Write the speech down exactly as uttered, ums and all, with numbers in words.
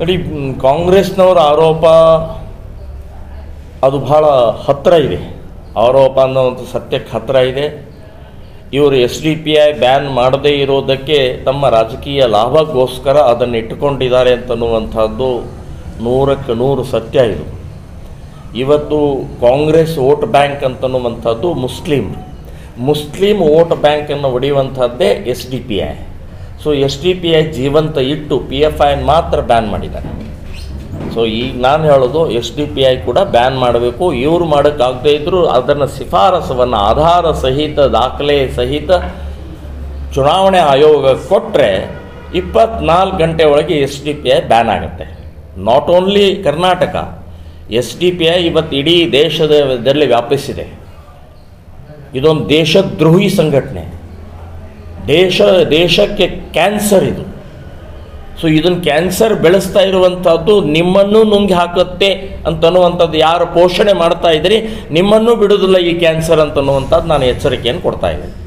ನೋಡಿ ಕಾಂಗ್ರೆಸ್ನವರ ಆರೋಪ ಅದು ಬಹಳ ಹತ್ರ ಇದೆ, ಆರೋಪ ಅನ್ನೋದು ಸತ್ಯಕ್ಕೆ ಹತ್ರ ಇದೆ. ಇವರು S D P I ban ಮಾಡದೇ ಇರೋದಕ್ಕೆ ತಮ್ಮ ರಾಜಕೀಯ ಲಾಭಕ್ಕೋಸ್ಕರ ಅದನ್ನು ಇಟ್ಟುಕೊಂಡಿದ್ದಾರೆ ಅಂತನ್ನುವಂಥದ್ದು ನೂರಕ್ಕೆ ನೂರು ಸತ್ಯ. ಇದು ಇವತ್ತು ಕಾಂಗ್ರೆಸ್ ವೋಟ್ ಬ್ಯಾಂಕ್ ಅಂತನ್ನುವಂಥದ್ದು ಮುಸ್ಲಿಂ ಮುಸ್ಲಿಂ ವೋಟ್ ಬ್ಯಾಂಕನ್ನು ಒಡೆಯುವಂಥದ್ದೇ S D P I. So S D P I ಜೀವಂತ ಇಟ್ಟು ಪಿ ಎಫ್ ಐ ಮಾತ್ರ ಬ್ಯಾನ್ ಮಾಡಿದ್ದಾರೆ. ಸೊ ಈಗ ನಾನು ಹೇಳೋದು ಎಸ್ ಡಿ ಪಿ ಐ ಕೂಡ ಬ್ಯಾನ್ ಮಾಡಬೇಕು. ಇವರು ಮಾಡೋಕ್ಕಾಗದೇ ಇದ್ದರೂ ಅದನ್ನು ಶಿಫಾರಸವನ್ನು ಆಧಾರ ಸಹಿತ ದಾಖಲೆ ಸಹಿತ ಚುನಾವಣೆ ಆಯೋಗ ಕೊಟ್ಟರೆ ಇಪ್ಪತ್ನಾಲ್ಕು ಗಂಟೆ ಒಳಗೆ S D P I ban ಆಗುತ್ತೆ. Not only Karnataka, S D P I ಇವತ್ತು ಇಡೀ ದೇಶದಲ್ಲಿ ವ್ಯಾಪಿಸಿದೆ. ಇದೊಂದು ದೇಶದ್ರೋಹಿ ಸಂಘಟನೆ, ದೇಶ ದೇಶಕ್ಕೆ ಕ್ಯಾನ್ಸರ್ ಇದು. ಸೊ ಇದನ್ನು ಕ್ಯಾನ್ಸರ್ ಬೆಳೆಸ್ತಾ ಇರುವಂಥದ್ದು, ನಿಮ್ಮನ್ನು ನುಂಗಿ ಹಾಕುತ್ತೆ ಅಂತನ್ನುವಂಥದ್ದು. ಯಾರು ಪೋಷಣೆ ಮಾಡ್ತಾ ಇದ್ದೀರಿ ನಿಮ್ಮನ್ನು ಬಿಡೋದಿಲ್ಲ ಈ ಕ್ಯಾನ್ಸರ್ ಅಂತನ್ನುವಂಥದ್ದು ನಾನು ಎಚ್ಚರಿಕೆಯನ್ನು ಕೊಡ್ತಾ ಇದ್ದೀನಿ.